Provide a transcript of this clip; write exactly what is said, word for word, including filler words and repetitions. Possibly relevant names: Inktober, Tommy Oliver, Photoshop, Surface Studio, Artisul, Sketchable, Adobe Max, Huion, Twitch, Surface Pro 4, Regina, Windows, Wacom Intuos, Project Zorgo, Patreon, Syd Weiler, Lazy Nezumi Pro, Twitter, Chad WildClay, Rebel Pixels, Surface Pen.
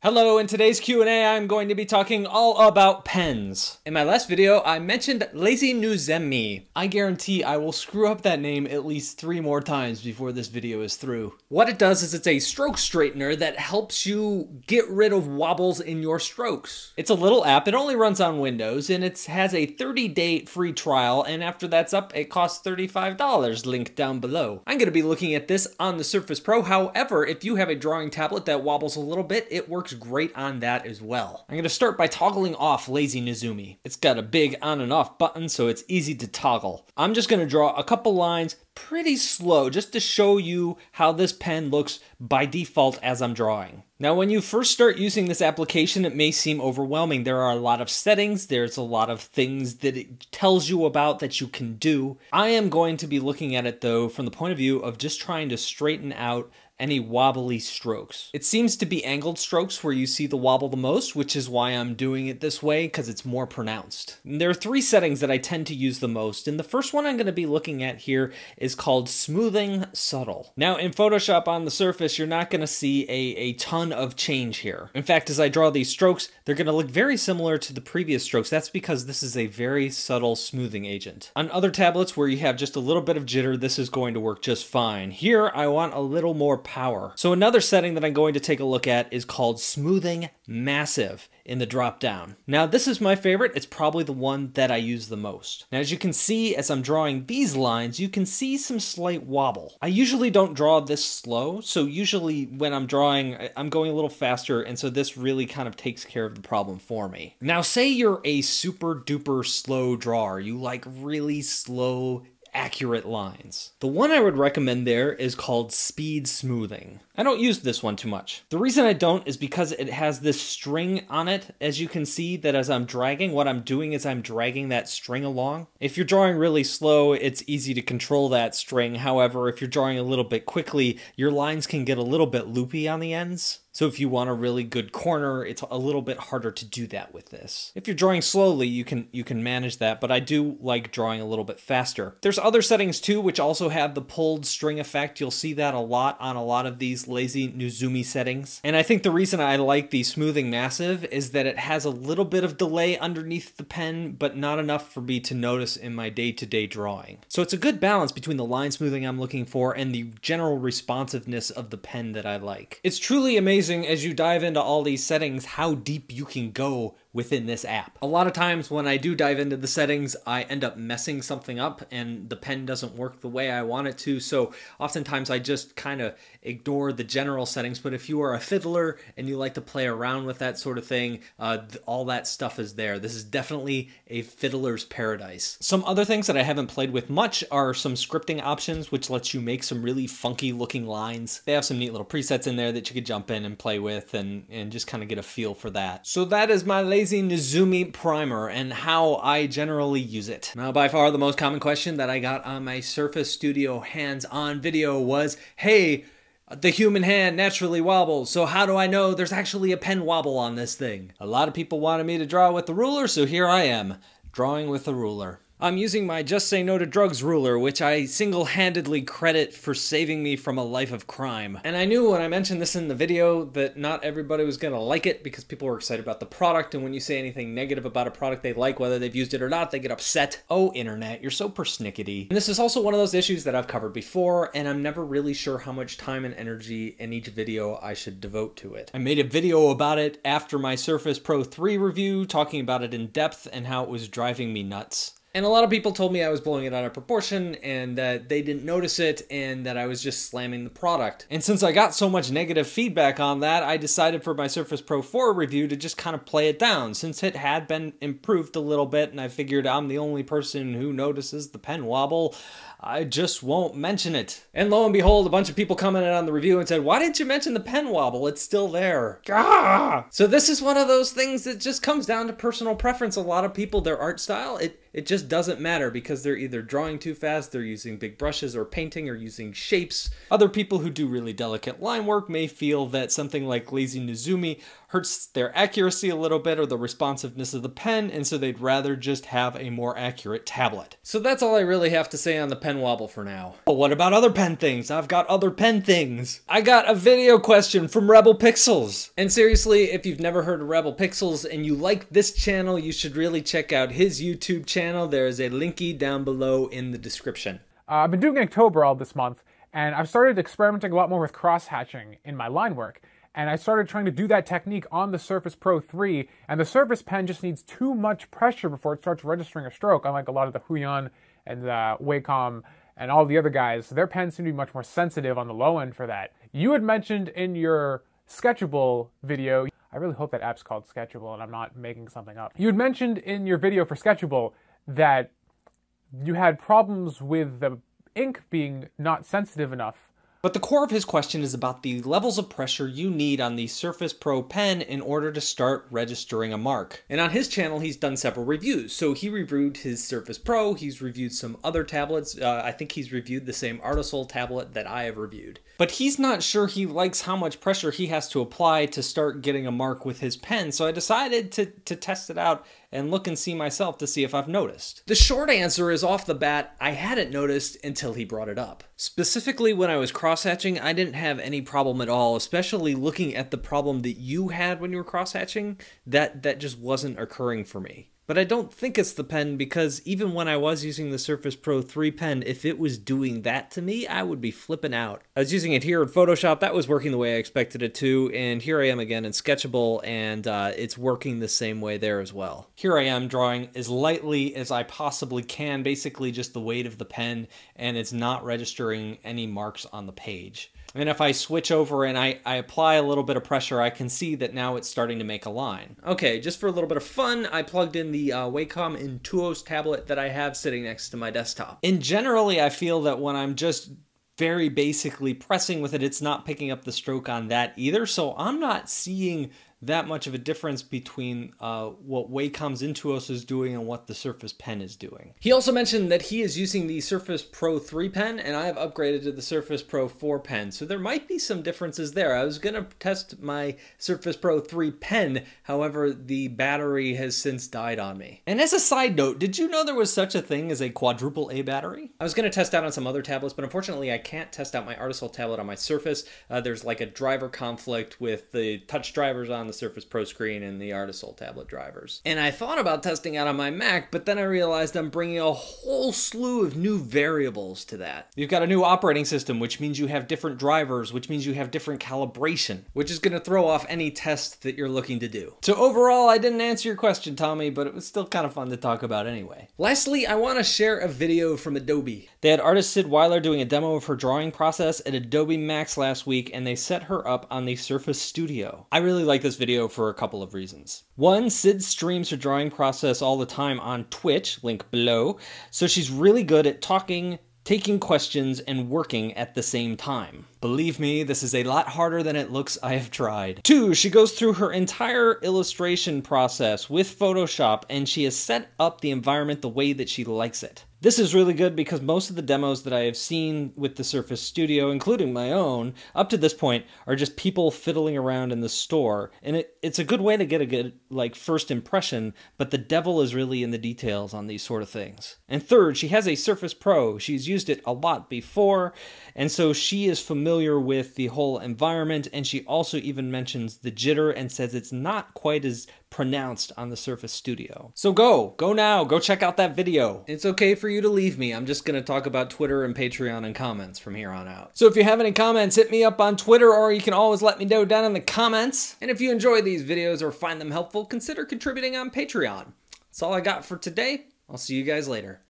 Hello, in today's Q and A, I'm going to be talking all about pens. In my last video, I mentioned Lazy Nezumi. I guarantee I will screw up that name at least three more times before this video is through. What it does is it's a stroke straightener that helps you get rid of wobbles in your strokes. It's a little app, it only runs on Windows, and it has a thirty day free trial, and after that's up, it costs thirty-five dollars, linked down below. I'm gonna be looking at this on the Surface Pro. However, if you have a drawing tablet that wobbles a little bit, it works great on that as well. I'm gonna start by toggling off Lazy Nezumi. It's got a big on and off button, so it's easy to toggle. I'm just gonna draw a couple lines pretty slow just to show you how this pen looks by default as I'm drawing. Now, when you first start using this application, it may seem overwhelming. There are a lot of settings. There's a lot of things that it tells you about that you can do. I am going to be looking at it though from the point of view of just trying to straighten out any wobbly strokes. It seems to be angled strokes where you see the wobble the most, which is why I'm doing it this way, because it's more pronounced. And there are three settings that I tend to use the most, and the first one I'm going to be looking at here is called smoothing subtle. Now, in Photoshop on the Surface, you're not going to see a, a ton of change here. In fact, as I draw these strokes, they're going to look very similar to the previous strokes. That's because this is a very subtle smoothing agent. On other tablets where you have just a little bit of jitter, this is going to work just fine. Here, I want a little more power. So another setting that I'm going to take a look at is called smoothing massive in the drop down. Now, this is my favorite. It's probably the one that I use the most. Now, as you can see, as I'm drawing these lines, you can see some slight wobble. I usually don't draw this slow. So usually when I'm drawing, I'm going a little faster. And so this really kind of takes care of the problem for me. Now, say you're a super duper slow drawer. You like really slow accurate lines. The one I would recommend there is called speed smoothing. I don't use this one too much. The reason I don't is because it has this string on it. As you can see that as I'm dragging, what I'm doing is I'm dragging that string along. If you're drawing really slow, it's easy to control that string. However, if you're drawing a little bit quickly, your lines can get a little bit loopy on the ends. So if you want a really good corner, it's a little bit harder to do that with this. If you're drawing slowly, you can you can manage that, but I do like drawing a little bit faster. There's other settings too, which also have the pulled string effect. You'll see that a lot on a lot of these Lazy Nezumi settings. And I think the reason I like the smoothing massive is that it has a little bit of delay underneath the pen, but not enough for me to notice in my day-to-day drawing. So it's a good balance between the line smoothing I'm looking for and the general responsiveness of the pen that I like. It's truly amazing as you dive into all these settings how deep you can go within this app. A lot of times when I do dive into the settings, I end up messing something up and the pen doesn't work the way I want it to. So oftentimes I just kind of ignore the general settings. But if you are a fiddler and you like to play around with that sort of thing, uh, th all that stuff is there. This is definitely a fiddler's paradise. Some other things that I haven't played with much are some scripting options, which lets you make some really funky looking lines. They have some neat little presets in there that you could jump in and play with and, and just kind of get a feel for that. So that is my Lazy Nezumi primer and how I generally use it. Now, by far the most common question that I got on my Surface Studio hands-on video was, hey, the human hand naturally wobbles, so how do I know there's actually a pen wobble on this thing? A lot of people wanted me to draw with the ruler, so here I am, drawing with the ruler. I'm using my Just Say No to Drugs ruler, which I single-handedly credit for saving me from a life of crime. And I knew when I mentioned this in the video that not everybody was gonna like it because people were excited about the product, and when you say anything negative about a product they like, whether they've used it or not, they get upset. Oh, internet, you're so persnickety. And this is also one of those issues that I've covered before, and I'm never really sure how much time and energy in each video I should devote to it. I made a video about it after my Surface Pro three review, talking about it in depth and how it was driving me nuts. And a lot of people told me I was blowing it out of proportion and that they didn't notice it and that I was just slamming the product. And since I got so much negative feedback on that, I decided for my Surface Pro four review to just kind of play it down since it had been improved a little bit and I figured I'm the only person who notices the pen wobble. I just won't mention it. And lo and behold, a bunch of people commented on the review and said, why didn't you mention the pen wobble? It's still there. Gah! So this is one of those things that just comes down to personal preference. A lot of people, their art style, it it just doesn't matter because they're either drawing too fast, they're using big brushes or painting or using shapes. Other people who do really delicate line work may feel that something like Lazy Nezumi hurts their accuracy a little bit or the responsiveness of the pen, and so they'd rather just have a more accurate tablet. So that's all I really have to say on the pen wobble for now. But what about other pen things? I've got other pen things. I got a video question from Rebel Pixels. And seriously, if you've never heard of Rebel Pixels and you like this channel, you should really check out his YouTube channel. There is a linky down below in the description. Uh, I've been doing Inktober all this month, and I've started experimenting a lot more with cross-hatching in my line work. And I started trying to do that technique on the Surface Pro three, and the Surface Pen just needs too much pressure before it starts registering a stroke, unlike a lot of the Huion and the Wacom and all the other guys. So their pens seem to be much more sensitive on the low end for that. You had mentioned in your Sketchable video, I really hope that app's called Sketchable and I'm not making something up. You had mentioned in your video for Sketchable that you had problems with the ink being not sensitive enough. But the core of his question is about the levels of pressure you need on the Surface Pro pen in order to start registering a mark. And on his channel, he's done several reviews. So he reviewed his Surface Pro, he's reviewed some other tablets, uh, I think he's reviewed the same Artisul tablet that I have reviewed. But he's not sure he likes how much pressure he has to apply to start getting a mark with his pen, so I decided to, to test it out and look and see myself to see if I've noticed. The short answer is off the bat, I hadn't noticed until he brought it up. Specifically when I was crosshatching, I didn't have any problem at all, especially looking at the problem that you had when you were crosshatching, that, that just wasn't occurring for me. But I don't think it's the pen, because even when I was using the Surface Pro three pen, if it was doing that to me, I would be flipping out. I was using it here in Photoshop, that was working the way I expected it to, and here I am again in Sketchable, and uh, it's working the same way there as well. Here I am drawing as lightly as I possibly can, basically just the weight of the pen, and it's not registering any marks on the page. And if I switch over and I, I apply a little bit of pressure, I can see that now it's starting to make a line. Okay, just for a little bit of fun, I plugged in the uh, Wacom Intuos tablet that I have sitting next to my desktop. And generally, I feel that when I'm just very basically pressing with it, it's not picking up the stroke on that either. So I'm not seeing that much of a difference between uh, what Wacom's Intuos is doing and what the Surface Pen is doing. He also mentioned that he is using the Surface Pro three pen, and I have upgraded to the Surface Pro four pen, so there might be some differences there. I was gonna test my Surface Pro three pen, however, the battery has since died on me. And as a side note, did you know there was such a thing as a quadruple A battery? I was gonna test out on some other tablets, but unfortunately I can't test out my Artisul tablet on my Surface. Uh, there's like a driver conflict with the touch drivers on the Surface Pro screen and the Artisul tablet drivers. And I thought about testing out on my Mac, but then I realized I'm bringing a whole slew of new variables to that. You've got a new operating system, which means you have different drivers, which means you have different calibration, which is gonna throw off any test that you're looking to do. So overall, I didn't answer your question, Tommy, but it was still kind of fun to talk about anyway. Lastly, I wanna share a video from Adobe. They had artist Syd Weiler doing a demo of her drawing process at Adobe Max last week, and they set her up on the Surface Studio. I really like this video for a couple of reasons. One, Syd streams her drawing process all the time on Twitch, link below, so she's really good at talking, taking questions, and working at the same time. Believe me, this is a lot harder than it looks. I have tried. Two, she goes through her entire illustration process with Photoshop, and she has set up the environment the way that she likes it. This is really good because most of the demos that I have seen with the Surface Studio, including my own, up to this point, are just people fiddling around in the store. And it, it's a good way to get a good, like, first impression, but the devil is really in the details on these sort of things. And third, she has a Surface Pro. She's used it a lot before, and so she is familiar with the whole environment, and she also even mentions the jitter and says it's not quite as pronounced on the Surface Studio. So go, go now, go check out that video. It's okay for you to leave me. I'm just gonna talk about Twitter and Patreon and comments from here on out. So if you have any comments, hit me up on Twitter, or you can always let me know down in the comments. And if you enjoy these videos or find them helpful, consider contributing on Patreon. That's all I got for today. I'll see you guys later.